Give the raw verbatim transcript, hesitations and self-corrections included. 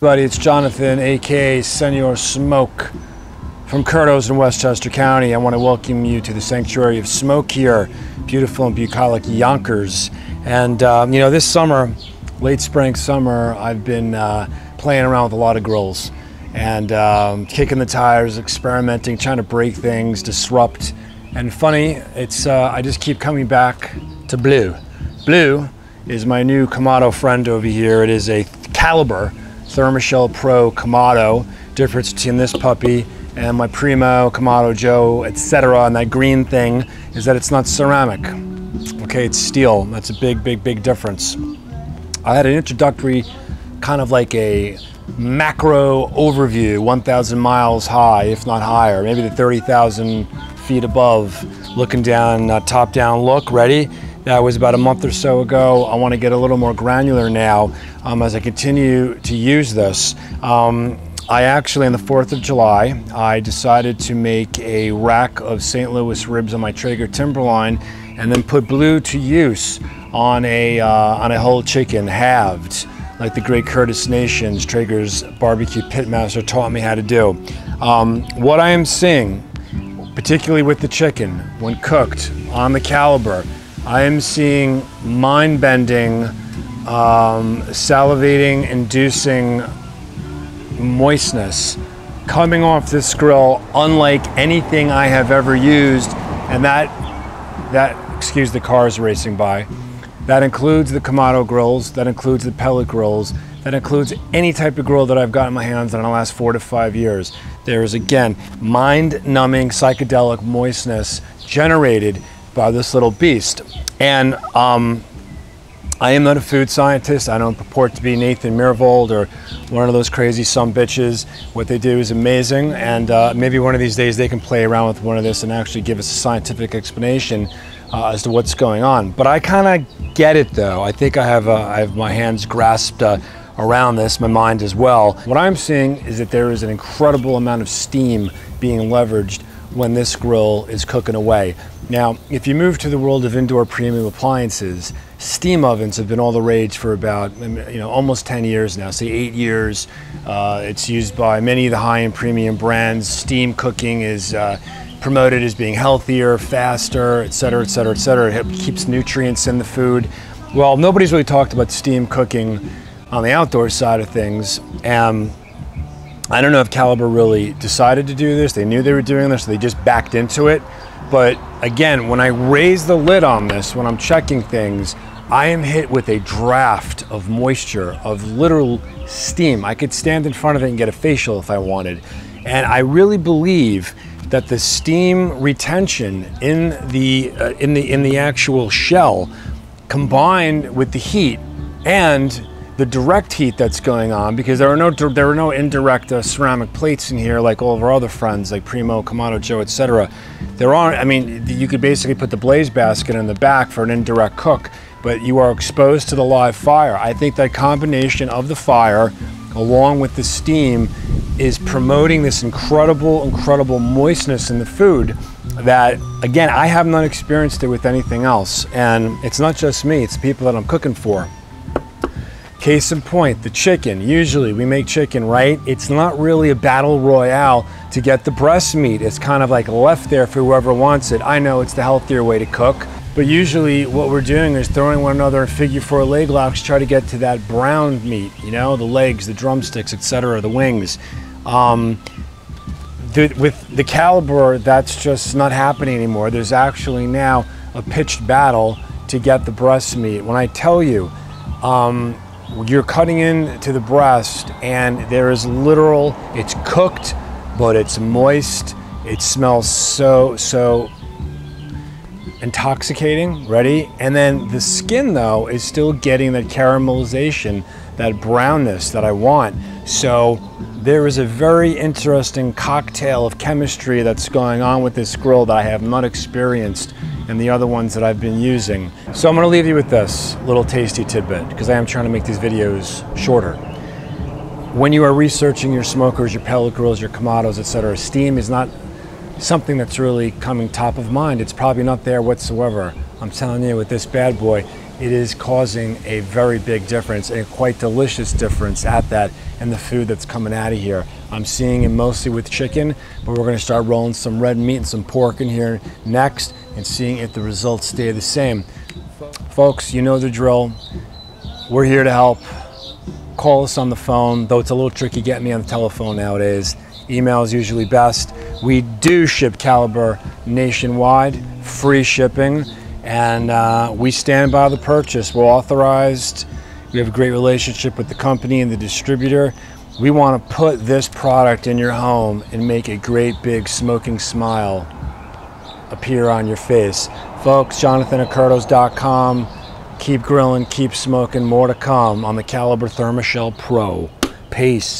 Everybody, it's Jonathan, aka Senor Smoke, from Curtos in Westchester County. I want to welcome you to the Sanctuary of Smoke here, beautiful and bucolic Yonkers. And um, you know, this summer, late spring summer, I've been uh, playing around with a lot of grills and um, kicking the tires, experimenting, trying to break things, disrupt. And funny, it's uh, I just keep coming back to Blue. Blue is my new Kamado friend over here. It is a caliber Thermoshell Pro Kamado. Difference between this puppy and my Primo, Kamado Joe, et cetera, and that green thing is that it's not ceramic. Okay, it's steel. That's a big, big, big difference. I had an introductory, kind of like a macro overview, one thousand miles high, if not higher, maybe the thirty thousand feet above, looking down, uh, top-down look, ready? That was about a month or so ago. I want to get a little more granular now um, as I continue to use this. Um, I actually, on the fourth of July, I decided to make a rack of Saint Louis ribs on my Traeger Timberline and then put Blue to use on a, uh, on a whole chicken, halved, like the great Curtis Nations, Traeger's barbecue pitmaster, taught me how to do. Um, what I am seeing, particularly with the chicken, when cooked on the caliber, I am seeing mind-bending, um, salivating-inducing moistness coming off this grill unlike anything I have ever used, and that, that excuse the cars racing by, that includes the Kamado grills, that includes the pellet grills, that includes any type of grill that I've got in my hands in the last four to five years. There is, again, mind-numbing, psychedelic moistness generated by this little beast. And um, I am not a food scientist. I don't purport to be Nathan Mirvold or one of those crazy sumbitches. What they do is amazing, and uh, maybe one of these days they can play around with one of this and actually give us a scientific explanation uh, as to what's going on. But I kind of get it, though. I think I have, uh, I have my hands grasped uh, around this, my mind as well. What I'm seeing is that there is an incredible amount of steam being leveraged when this grill is cooking away. Now, if you move to the world of indoor premium appliances, steam ovens have been all the rage for about, you know, almost ten years now, say eight years. Uh, it's used by many of the high-end premium brands. Steam cooking is uh, promoted as being healthier, faster, et cetera, et cetera, et cetera. It keeps nutrients in the food. Well, nobody's really talked about steam cooking on the outdoor side of things. Um, I don't know if Caliber really decided to do this. They knew they were doing this, so they just backed into it. But again, when I raise the lid on this, when I'm checking things, I am hit with a draft of moisture, of literal steam. I could stand in front of it and get a facial if I wanted. And I really believe that the steam retention in the, uh, in the, in the actual shell, combined with the heat and the direct heat that's going on, because there are no there are no indirect uh, ceramic plates in here like all of our other friends like Primo, Kamado Joe, et cetera. There aren't. I mean, you could basically put the blaze basket in the back for an indirect cook, but you are exposed to the live fire. I think that combination of the fire along with the steam is promoting this incredible, incredible moistness in the food that, again, I have not experienced it with anything else. And it's not just me, it's the people that I'm cooking for. Case in point, the chicken. Usually we make chicken, right? It's not really a battle royale to get the breast meat. It's kind of like left there for whoever wants it. I know it's the healthier way to cook, but usually what we're doing is throwing one another in figure four leg locks, try to get to that brown meat, you know, the legs, the drumsticks, et cetera, the wings. Um, the, with the Caliber, that's just not happening anymore. There's actually now a pitched battle to get the breast meat. When I tell you, um, you're cutting into the breast and there is literal, it's cooked, but it's moist. It smells so, so intoxicating, ready? And then the skin, though, is still getting that caramelization, that brownness that I want. So there is a very interesting cocktail of chemistry that's going on with this grill that I have not experienced and the other ones that I've been using. So I'm gonna leave you with this little tasty tidbit, because I am trying to make these videos shorter. When you are researching your smokers, your pellet grills, your Kamados, et cetera, steam is not something that's really coming top of mind. It's probably not there whatsoever. I'm telling you, with this bad boy, it is causing a very big difference, and a quite delicious difference at that, and the food that's coming out of here. I'm seeing it mostly with chicken, but we're gonna start rolling some red meat and some pork in here next and seeing if the results stay the same. Folks, you know the drill. We're here to help. Call us on the phone, though it's a little tricky getting me on the telephone nowadays. Email is usually best. We do ship caliber nationwide, free shipping, and uh, we stand by the purchase. We're authorized. We have a great relationship with the company and the distributor. We want to put this product in your home and make a great big smoking smile appear on your face. Folks, Jonathan A Curtos dot com. Keep grilling, keep smoking, more to come on the Caliber Thermoshell Pro. Peace.